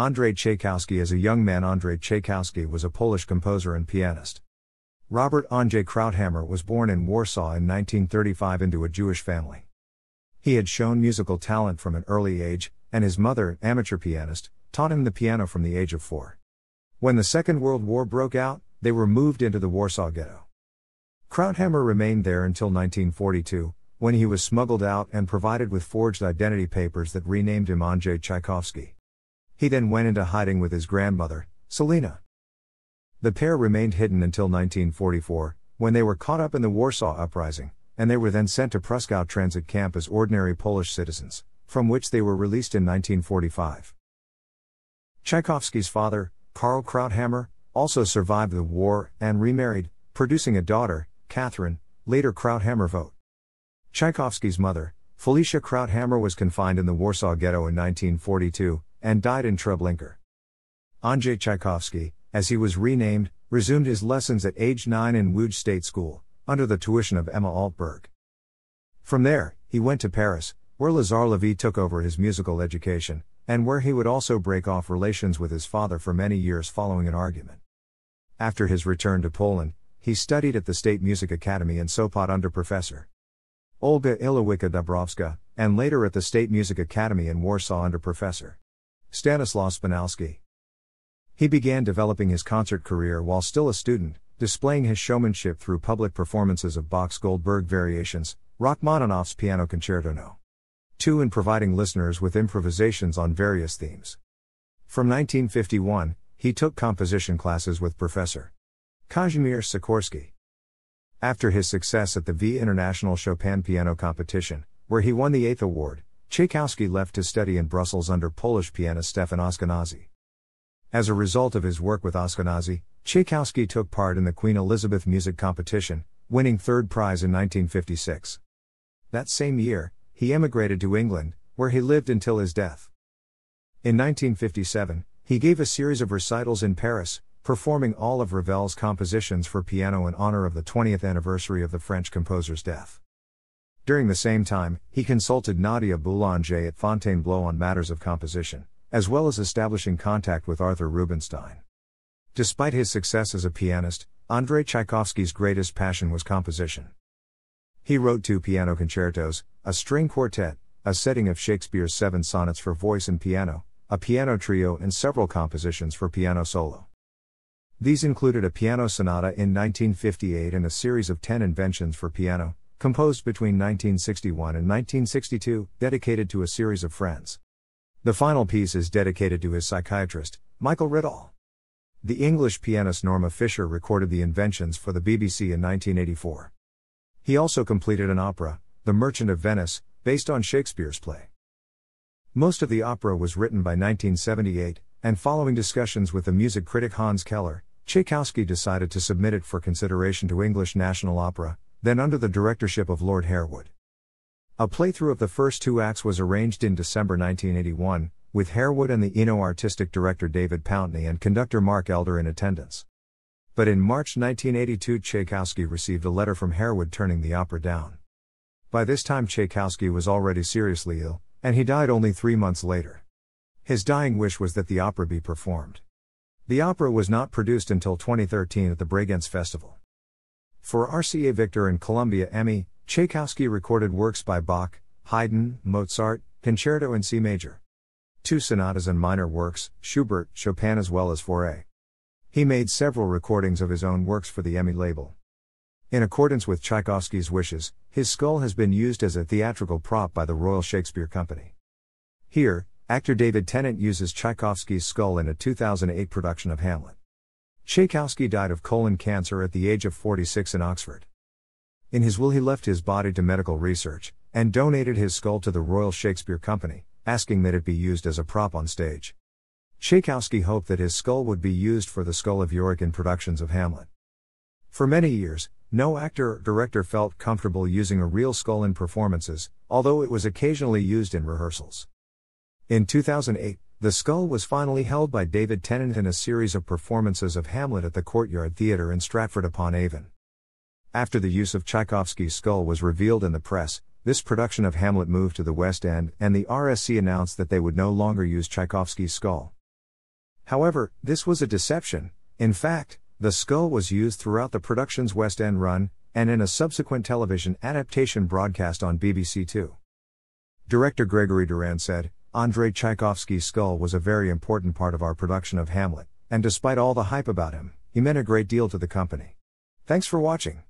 André Tchaikowsky. As a young man, André Tchaikowsky was a Polish composer and pianist. Robert Andrzej Krauthammer was born in Warsaw in 1935 into a Jewish family. He had shown musical talent from an early age, and his mother, an amateur pianist, taught him the piano from the age of 4. When the Second World War broke out, they were moved into the Warsaw Ghetto. Krauthammer remained there until 1942, when he was smuggled out and provided with forged identity papers that renamed him Andrzej Czajkowski. He then went into hiding with his grandmother, Celina. The pair remained hidden until 1944, when they were caught up in the Warsaw Uprising, and they were then sent to Pruszków transit camp as ordinary Polish citizens, from which they were released in 1945. Tchaikovsky's father, Karl Krauthammer, also survived the war and remarried, producing a daughter, Katherine, later Krauthammer Vogt. Tchaikovsky's mother, Felicia Krauthammer, was confined in the Warsaw Ghetto in 1942 and died in Treblinka. Andrzej Tchaikovsky, as he was renamed, resumed his lessons at age 9 in Łódź State School, under the tuition of Emma Altberg. From there, he went to Paris, where Lazare Lévy took over his musical education, and where he would also break off relations with his father for many years following an argument. After his return to Poland, he studied at the State Music Academy in Sopot under Professor Olga Iliwicka-Dąbrowska, and later at the State Music Academy in Warsaw under Professor Stanisław Szpinalski. He began developing his concert career while still a student, displaying his showmanship through public performances of Bach's Goldberg Variations, Rachmaninoff's Piano Concerto No. 2, and providing listeners with improvisations on various themes. From 1951, he took composition classes with Professor Kazimierz Sikorski. After his success at the V International Chopin Piano Competition, where he won the 8th award, Tchaikovsky left to study in Brussels under Polish pianist Stefan Askenazi. As a result of his work with Askenazi, Tchaikovsky took part in the Queen Elisabeth Music Competition, winning 3rd prize in 1956. That same year, he emigrated to England, where he lived until his death. In 1957, he gave a series of recitals in Paris, performing all of Ravel's compositions for piano in honor of the 20th anniversary of the French composer's death. During the same time, he consulted Nadia Boulanger at Fontainebleau on matters of composition, as well as establishing contact with Arthur Rubinstein. Despite his success as a pianist, Andrei Tchaikovsky's greatest passion was composition. He wrote 2 piano concertos, a string quartet, a setting of Shakespeare's 7 sonnets for voice and piano, a piano trio, and several compositions for piano solo. These included a piano sonata in 1958 and a series of 10 inventions for piano, composed between 1961 and 1962, dedicated to a series of friends. The final piece is dedicated to his psychiatrist, Michael Riddle. The English pianist Norma Fisher recorded the inventions for the BBC in 1984. He also completed an opera, The Merchant of Venice, based on Shakespeare's play. Most of the opera was written by 1978, and following discussions with the music critic Hans Keller, Tchaikovsky decided to submit it for consideration to English National Opera, then under the directorship of Lord Harewood. A playthrough of the first 2 acts was arranged in December 1981, with Harewood and the Eno artistic director David Pountney and conductor Mark Elder in attendance. But in March 1982, Tchaikovsky received a letter from Harewood turning the opera down. By this time, Tchaikovsky was already seriously ill, and he died only 3 months later. His dying wish was that the opera be performed. The opera was not produced until 2013 at the Bregenz Festival. For RCA Victor and Columbia Emmy, Tchaikovsky recorded works by Bach, Haydn, Mozart, Concerto in C major, 2 sonatas and minor works, Schubert, Chopin, as well as Fauré. He made several recordings of his own works for the Emmy label. In accordance with Tchaikovsky's wishes, his skull has been used as a theatrical prop by the Royal Shakespeare Company. Here, actor David Tennant uses Tchaikovsky's skull in a 2008 production of Hamlet. Tchaikovsky died of colon cancer at the age of 46 in Oxford. In his will, he left his body to medical research, and donated his skull to the Royal Shakespeare Company, asking that it be used as a prop on stage. Tchaikovsky hoped that his skull would be used for the skull of Yorick in productions of Hamlet. For many years, no actor or director felt comfortable using a real skull in performances, although it was occasionally used in rehearsals. In 2008, the skull was finally held by David Tennant in a series of performances of Hamlet at the Courtyard Theatre in Stratford-upon-Avon. After the use of Tchaikovsky's skull was revealed in the press, this production of Hamlet moved to the West End, and the RSC announced that they would no longer use Tchaikovsky's skull. However, this was a deception. In fact, the skull was used throughout the production's West End run, and in a subsequent television adaptation broadcast on BBC Two. Director Gregory Durand said, Andrei Tchaikovsky's skull was a very important part of our production of Hamlet, and despite all the hype about him, he meant a great deal to the company. Thanks for watching.